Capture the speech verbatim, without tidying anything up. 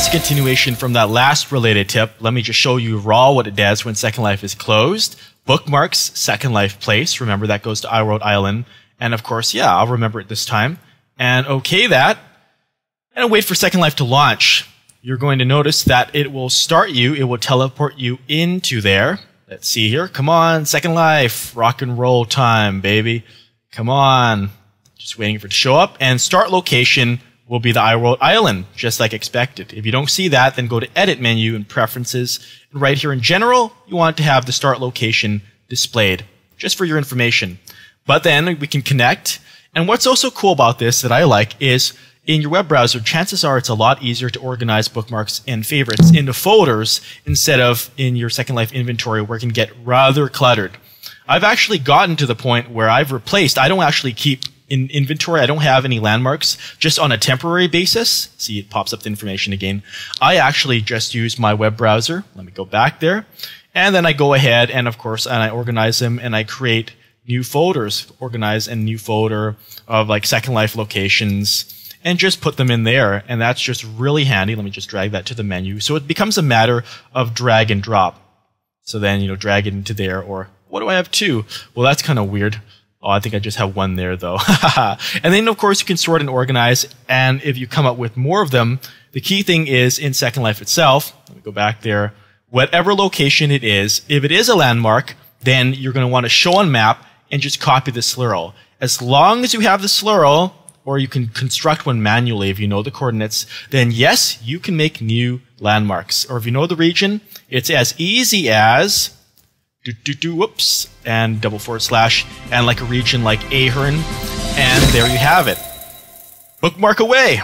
as a continuation from that last related tip, let me just show you raw what it does when Second Life is closed. Bookmarks Second Life Place. Remember, that goes to iWorld Island. And of course, yeah, I'll remember it this time. And okay that. And I'll wait for Second Life to launch. You're going to notice that it will start you. It will teleport you into there. Let's see here. Come on, Second Life. Rock and roll time, baby. Come on. Just waiting for it to show up. And start location will be the iWorld Island, just like expected. If you don't see that, then go to Edit Menu and Preferences. And right here in General, you want to have the start location displayed, just for your information. But then we can connect. And what's also cool about this that I like is in your web browser, chances are it's a lot easier to organize bookmarks and favorites into folders instead of in your Second Life inventory, where it can get rather cluttered. I've actually gotten to the point where I've replaced, I don't actually keep in inventory, I don't have any landmarks, just on a temporary basis. See, it pops up the information again. I actually just use my web browser. Let me go back there. And then I go ahead and, of course, and I organize them and I create new folders, organize a new folder of like Second Life locations, and just put them in there. And that's just really handy. Let me just drag that to the menu. So it becomes a matter of drag and drop. So then, you know, drag it into there. Or what do I have two? Well, that's kind of weird. Oh, I think I just have one there though. And then of course you can sort and organize. And if you come up with more of them, the key thing is in Second Life itself, let me go back there, whatever location it is, if it is a landmark, then you're going to want to show on map and just copy the slurl. As long as you have the slurl, or you can construct one manually if you know the coordinates, then yes, you can make new landmarks. Or if you know the region, it's as easy as do do do whoops and double forward slash and like a region like Ahern, and there you have it. Bookmark away!